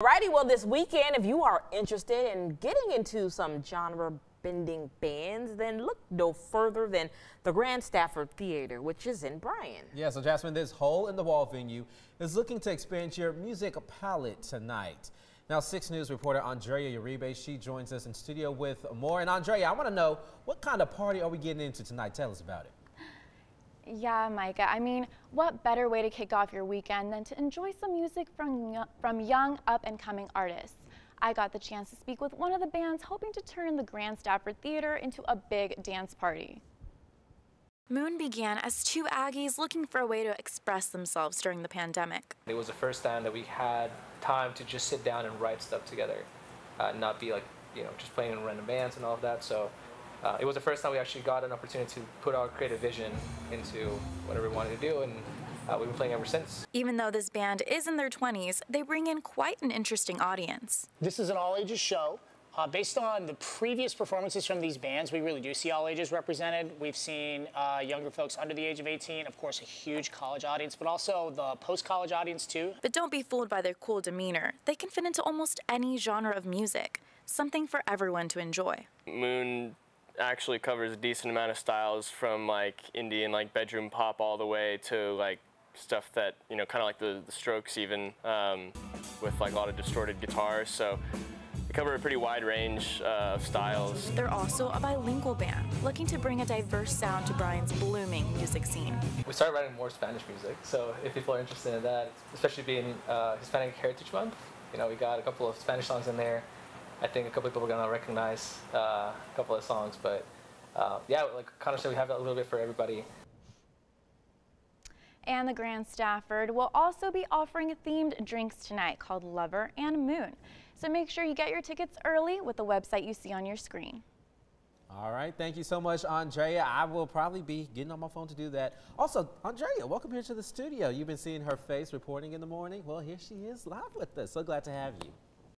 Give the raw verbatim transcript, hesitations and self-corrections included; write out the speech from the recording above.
Alrighty, well this weekend, if you are interested in getting into some genre-bending bands, then look no further than the Grand Stafford Theater, which is in Bryan. Yeah, so Jasmine, this hole-in-the-wall venue is looking to expand your music palette tonight. Now, Six News reporter Andrea Uribe, she joins us in studio with more. And Andrea, I want to know, what kind of party are we getting into tonight? Tell us about it. Yeah, Micah, I mean, what better way to kick off your weekend than to enjoy some music from, from young up-and-coming artists? I got the chance to speak with one of the bands hoping to turn the Grand Stafford Theater into a big dance party. Moon began as two Aggies looking for a way to express themselves during the pandemic. It was the first time that we had time to just sit down and write stuff together, uh, not be like, you know, just playing in random bands and all of that. So. Uh, it was the first time we actually got an opportunity to put our creative vision into whatever we wanted to do, and uh, we've been playing ever since. Even though this band is in their twenties, they bring in quite an interesting audience. This is an all-ages show. Uh, based on the previous performances from these bands, we really do see all ages represented. We've seen uh, younger folks under the age of eighteen, of course a huge college audience, but also the post-college audience too. But don't be fooled by their cool demeanor. They can fit into almost any genre of music, something for everyone to enjoy. Moon actually covers a decent amount of styles, from like indie and like bedroom pop all the way to like stuff that, you know, kind of like the, the Strokes even, um, with like a lot of distorted guitars. So they cover a pretty wide range uh, of styles. They're also a bilingual band looking to bring a diverse sound to Bryan's blooming music scene. We started writing more Spanish music, so if people are interested in that, especially being uh, Hispanic Heritage Month, you know, we got a couple of Spanish songs in there. I think a couple of people are going to recognize uh, a couple of songs, but uh, yeah, like Connor said, we have a little bit for everybody. And the Grand Stafford will also be offering themed drinks tonight called Lover and Moon. So make sure you get your tickets early with the website you see on your screen. All right, thank you so much, Andrea. I will probably be getting on my phone to do that. Also, Andrea, welcome here to the studio. You've been seeing her face reporting in the morning. Well, here she is live with us. So glad to have you.